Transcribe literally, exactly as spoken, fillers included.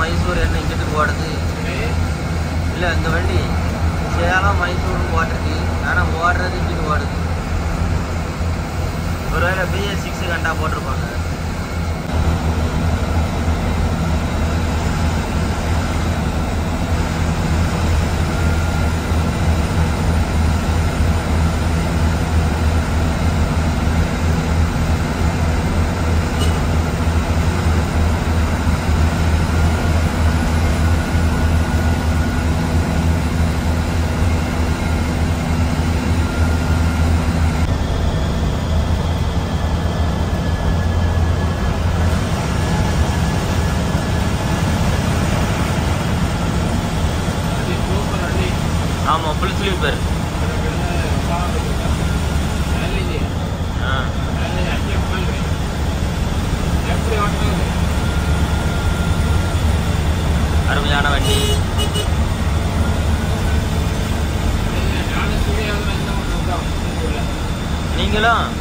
Maysoor and I get water. Land the Vendi. Shayala Maysoor water tea, and a water that you water. But I have a six second water bottle. Ninggalam.